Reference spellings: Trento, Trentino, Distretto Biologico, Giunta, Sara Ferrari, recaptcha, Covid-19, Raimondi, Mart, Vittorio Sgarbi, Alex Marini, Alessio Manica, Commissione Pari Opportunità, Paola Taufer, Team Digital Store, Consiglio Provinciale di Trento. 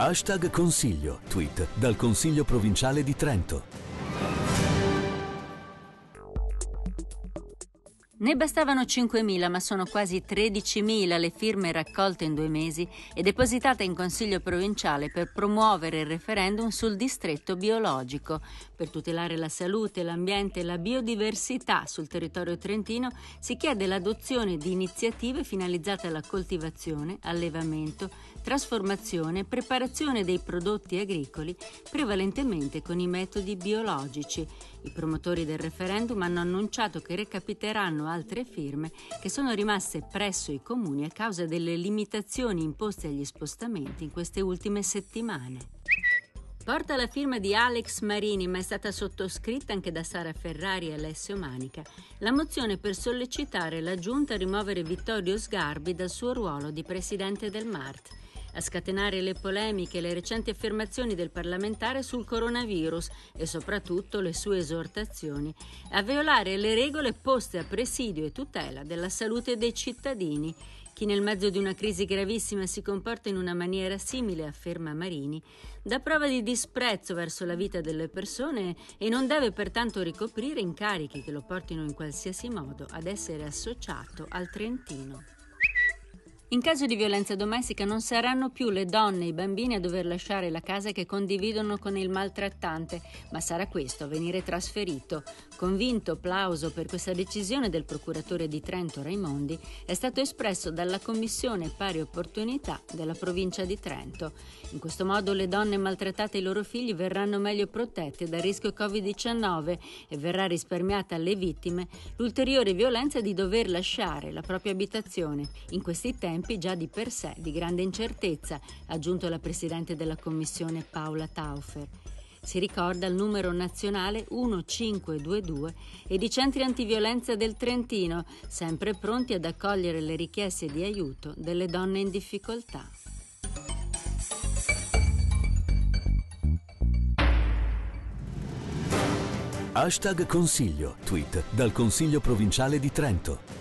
Hashtag Consiglio, tweet dal Consiglio Provinciale di Trento. Ne bastavano 5.000, ma sono quasi 13.000 le firme raccolte in 2 mesi e depositate in Consiglio Provinciale per promuovere il referendum sul distretto biologico. Per tutelare la salute, l'ambiente e la biodiversità sul territorio trentino si chiede l'adozione di iniziative finalizzate alla coltivazione, allevamento, trasformazione e preparazione dei prodotti agricoli, prevalentemente con i metodi biologici. I promotori del referendum hanno annunciato che recapiteranno altre firme che sono rimaste presso i comuni a causa delle limitazioni imposte agli spostamenti in queste ultime settimane. Porta la firma di Alex Marini, ma è stata sottoscritta anche da Sara Ferrari e Alessio Manica, la mozione per sollecitare la Giunta a rimuovere Vittorio Sgarbi dal suo ruolo di presidente del Mart. A scatenare le polemiche le recenti affermazioni del parlamentare sul coronavirus e soprattutto le sue esortazioni a violare le regole poste a presidio e tutela della salute dei cittadini. Chi nel mezzo di una crisi gravissima si comporta in una maniera simile, afferma Marini, dà prova di disprezzo verso la vita delle persone e non deve pertanto ricoprire incarichi che lo portino in qualsiasi modo ad essere associato al Trentino. In caso di violenza domestica non saranno più le donne e i bambini a dover lasciare la casa che condividono con il maltrattante, ma sarà questo a venire trasferito. Convinto plauso per questa decisione del procuratore di Trento Raimondi è stato espresso dalla Commissione Pari Opportunità della provincia di Trento. In questo modo le donne maltrattate e i loro figli verranno meglio protette dal rischio Covid-19 e verrà risparmiata alle vittime l'ulteriore violenza di dover lasciare la propria abitazione. In questi tempi già di per sé di grande incertezza, ha aggiunto la presidente della commissione Paola Taufer. Si ricorda il numero nazionale 1522 e di centri antiviolenza del Trentino, sempre pronti ad accogliere le richieste di aiuto delle donne in difficoltà. Hashtag Consiglio, tweet dal Consiglio Provinciale di Trento.